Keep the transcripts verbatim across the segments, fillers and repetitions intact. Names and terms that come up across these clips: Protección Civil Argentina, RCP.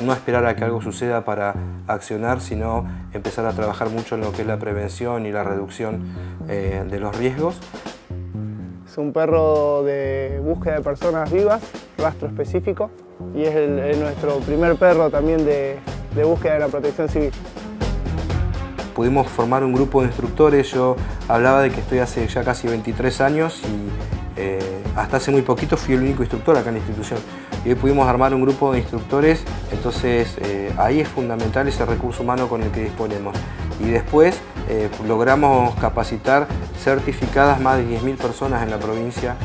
No esperar a que algo suceda para accionar, sino empezar a trabajar mucho en lo que es la prevención y la reducción eh, de los riesgos. Es un perro de búsqueda de personas vivas, rastro específico, y es el, el nuestro primer perro también de, de búsqueda de la Protección Civil. Pudimos formar un grupo de instructores. Yo hablaba de que estoy hace ya casi veintitrés años y eh, hasta hace muy poquito fui el único instructor acá en la institución. Y hoy pudimos armar un grupo de instructores, entonces eh, ahí es fundamental ese recurso humano con el que disponemos. Y después eh, logramos capacitar certificadas más de diez mil personas en la provincia.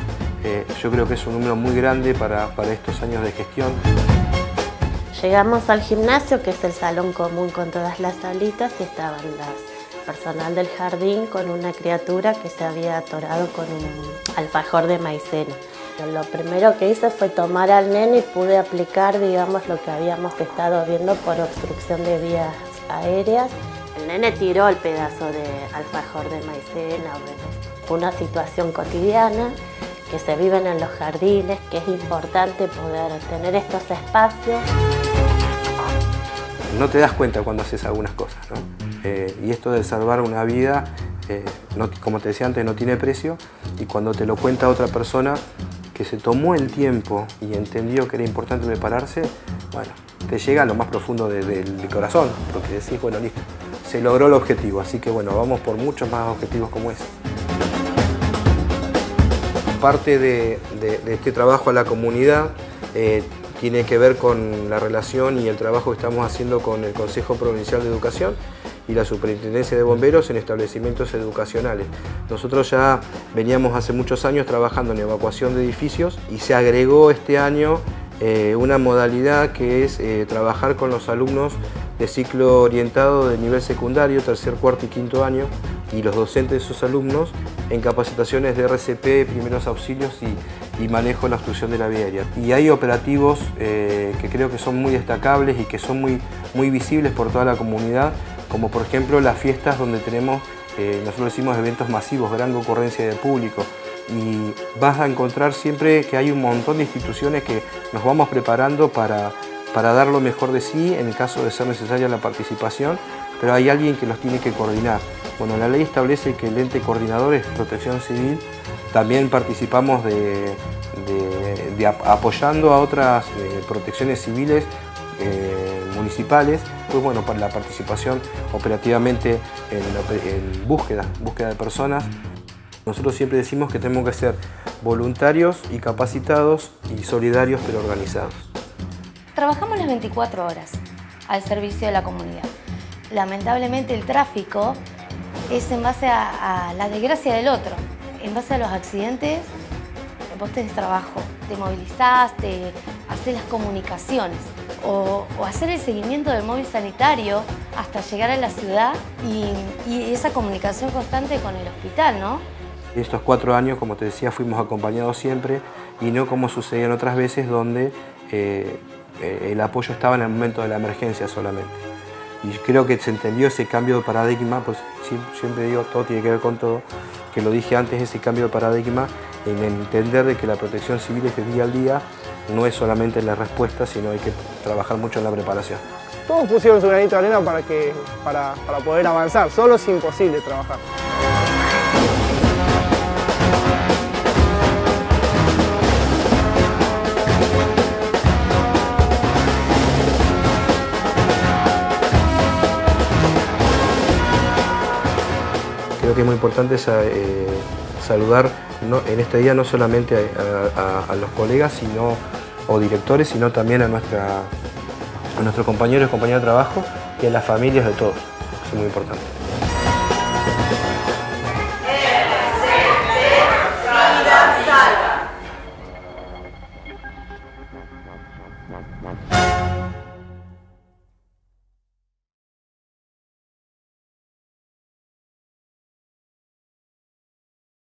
Eh, yo creo que es un número muy grande para, para estos años de gestión. Llegamos al gimnasio, que es el salón común con todas las salitas, y estaban las personal del jardín con una criatura que se había atorado con un alfajor de maicena. Lo primero que hice fue tomar al nene y pude aplicar, digamos, lo que habíamos estado viendo por obstrucción de vías aéreas. El nene tiró el pedazo de alfajor de maicena. Bueno, fue una situación cotidiana que se viven en los jardines, que es importante poder tener estos espacios. No te das cuenta cuando haces algunas cosas, ¿no? Eh, y esto de salvar una vida, eh, no, como te decía antes, no tiene precio, y cuando te lo cuenta otra persona que se tomó el tiempo y entendió que era importante prepararse, bueno, te llega a lo más profundo de, de, del corazón, porque decís, bueno, listo, se logró el objetivo, así que bueno, vamos por muchos más objetivos como ese. Parte de, de, de este trabajo a la comunidad eh, tiene que ver con la relación y el trabajo que estamos haciendo con el Consejo Provincial de Educación y la Superintendencia de Bomberos en establecimientos educacionales. Nosotros ya veníamos hace muchos años trabajando en evacuación de edificios y se agregó este año eh, una modalidad que es eh, trabajar con los alumnos de ciclo orientado de nivel secundario, tercer, cuarto y quinto año, y los docentes de esos alumnos en capacitaciones de R C P, primeros auxilios y, y manejo de la obstrucción de la vía aérea. Y hay operativos eh, que creo que son muy destacables y que son muy, muy visibles por toda la comunidad, como por ejemplo las fiestas donde tenemos, eh, nosotros decimos eventos masivos, gran concurrencia de público, y vas a encontrar siempre que hay un montón de instituciones que nos vamos preparando para, para dar lo mejor de sí en el caso de ser necesaria la participación, pero hay alguien que los tiene que coordinar. Bueno, la ley establece que el ente coordinador es Protección Civil. También participamos de, de, de apoyando a otras eh, protecciones civiles eh, municipales, pues bueno, para la participación operativamente en, en búsqueda, búsqueda de personas. Nosotros siempre decimos que tenemos que ser voluntarios y capacitados y solidarios pero organizados. Trabajamos las veinticuatro horas al servicio de la comunidad. Lamentablemente el tráfico es en base a, a la desgracia del otro. En base a los accidentes, vos tenés trabajo, te movilizás, te haces las comunicaciones o, o hacer el seguimiento del móvil sanitario hasta llegar a la ciudad y, y esa comunicación constante con el hospital, ¿no? Estos cuatro años, como te decía, fuimos acompañados siempre y no como sucedían otras veces donde eh, el apoyo estaba en el momento de la emergencia solamente. Y creo que se entendió ese cambio de paradigma, pues siempre digo, todo tiene que ver con todo, que lo dije antes, ese cambio de paradigma en entender de que la protección civil es de día al día, no es solamente la respuesta, sino hay que trabajar mucho en la preparación. Todos pusieron su granito de arena para, que, para, para poder avanzar, solo es imposible trabajar. Creo que es muy importante eh, saludar no, en este día no solamente a, a, a los colegas sino, o directores, sino también a, nuestra, a nuestros compañeros y compañeras de trabajo y a las familias de todos. Eso es muy importante. R C P, Vida Salva.